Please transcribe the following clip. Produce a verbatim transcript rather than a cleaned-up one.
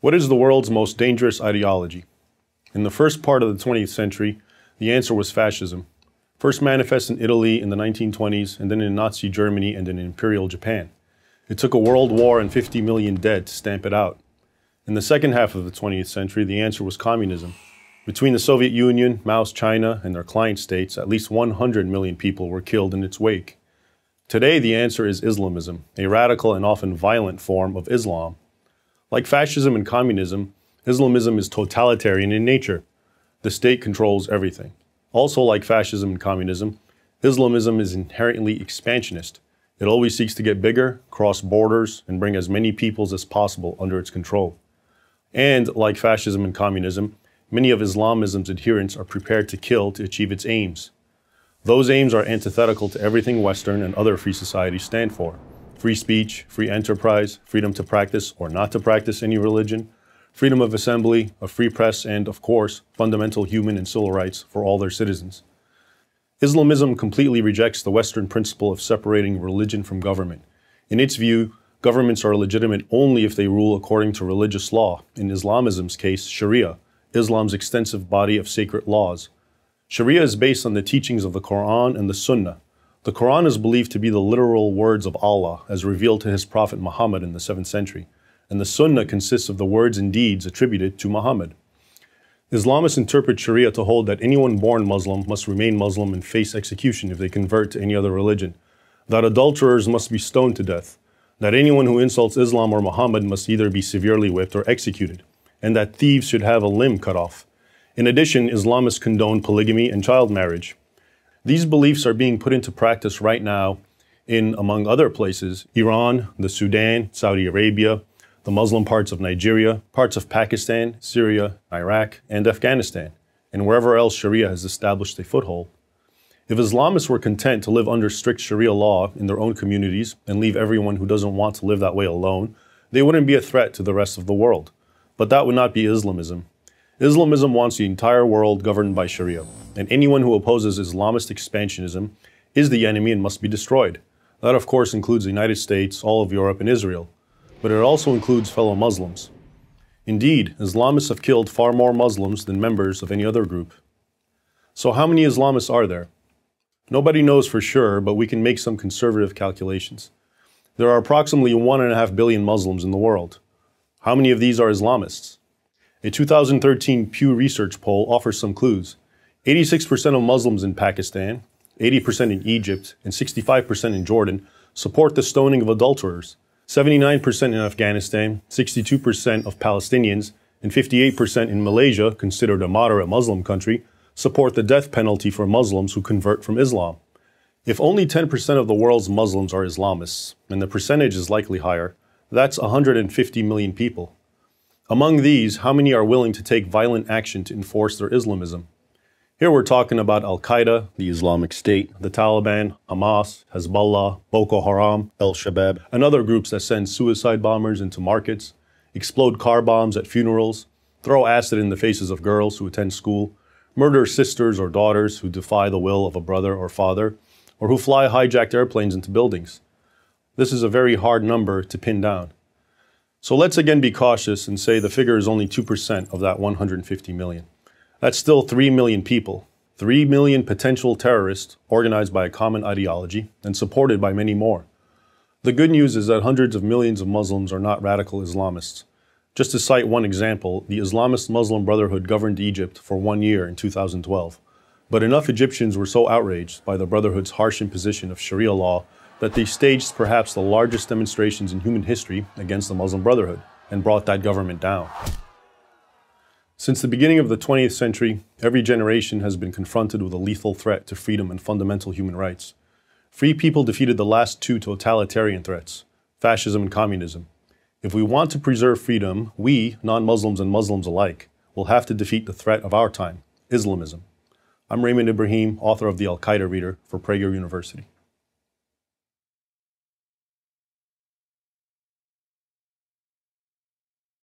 What is the world's most dangerous ideology? In the first part of the twentieth century, the answer was fascism, first manifest in Italy in the nineteen twenties, and then in Nazi Germany and in Imperial Japan. It took a world war and fifty million dead to stamp it out. In the second half of the twentieth century, the answer was communism. Between the Soviet Union, Mao's China, and their client states, at least one hundred million people were killed in its wake. Today, the answer is Islamism, a radical and often violent form of Islam. Like fascism and communism, Islamism is totalitarian in nature. The state controls everything. Also, like fascism and communism, Islamism is inherently expansionist. It always seeks to get bigger, cross borders, and bring as many peoples as possible under its control. And, like fascism and communism, many of Islamism's adherents are prepared to kill to achieve its aims. Those aims are antithetical to everything Western and other free societies stand for. Free speech, free enterprise, freedom to practice or not to practice any religion, freedom of assembly, a free press, and, of course, fundamental human and civil rights for all their citizens. Islamism completely rejects the Western principle of separating religion from government. In its view, governments are legitimate only if they rule according to religious law, in Islamism's case, Sharia, Islam's extensive body of sacred laws. Sharia is based on the teachings of the Quran and the Sunnah. The Quran is believed to be the literal words of Allah, as revealed to his prophet Muhammad in the seventh century. And the Sunnah consists of the words and deeds attributed to Muhammad. Islamists interpret Sharia to hold that anyone born Muslim must remain Muslim and face execution if they convert to any other religion, that adulterers must be stoned to death, that anyone who insults Islam or Muhammad must either be severely whipped or executed, and that thieves should have a limb cut off. In addition, Islamists condone polygamy and child marriage. These beliefs are being put into practice right now in, among other places, Iran, the Sudan, Saudi Arabia, the Muslim parts of Nigeria, parts of Pakistan, Syria, Iraq, and Afghanistan, and wherever else Sharia has established a foothold. If Islamists were content to live under strict Sharia law in their own communities and leave everyone who doesn't want to live that way alone, they wouldn't be a threat to the rest of the world. But that would not be Islamism. Islamism wants the entire world governed by Sharia, and anyone who opposes Islamist expansionism is the enemy and must be destroyed. That, of course, includes the United States, all of Europe, and Israel. But it also includes fellow Muslims. Indeed, Islamists have killed far more Muslims than members of any other group. So how many Islamists are there? Nobody knows for sure, but we can make some conservative calculations. There are approximately one and a half billion Muslims in the world. How many of these are Islamists? A two thousand thirteen Pew Research poll offers some clues. eighty-six percent of Muslims in Pakistan, eighty percent in Egypt, and sixty-five percent in Jordan support the stoning of adulterers. seventy-nine percent in Afghanistan, sixty-two percent of Palestinians, and fifty-eight percent in Malaysia, considered a moderate Muslim country, support the death penalty for Muslims who convert from Islam. If only ten percent of the world's Muslims are Islamists, and the percentage is likely higher, that's one hundred fifty million people. Among these, how many are willing to take violent action to enforce their Islamism? Here we're talking about Al-Qaeda, the Islamic State, the Taliban, Hamas, Hezbollah, Boko Haram, Al-Shabaab, and other groups that send suicide bombers into markets, explode car bombs at funerals, throw acid in the faces of girls who attend school, murder sisters or daughters who defy the will of a brother or father, or who fly hijacked airplanes into buildings. This is a very hard number to pin down. So let's again be cautious and say the figure is only two percent of that one hundred fifty million. That's still three million people, three million potential terrorists organized by a common ideology and supported by many more. The good news is that hundreds of millions of Muslims are not radical Islamists. Just to cite one example, the Islamist Muslim Brotherhood governed Egypt for one year in two thousand twelve. But enough Egyptians were so outraged by the Brotherhood's harsh imposition of Sharia law that they staged perhaps the largest demonstrations in human history against the Muslim Brotherhood and brought that government down. Since the beginning of the twentieth century, every generation has been confronted with a lethal threat to freedom and fundamental human rights. Free people defeated the last two totalitarian threats, fascism and communism. If we want to preserve freedom, we, non-Muslims and Muslims alike, will have to defeat the threat of our time, Islamism. I'm Raymond Ibrahim, author of the Al-Qaeda Reader for Prager University.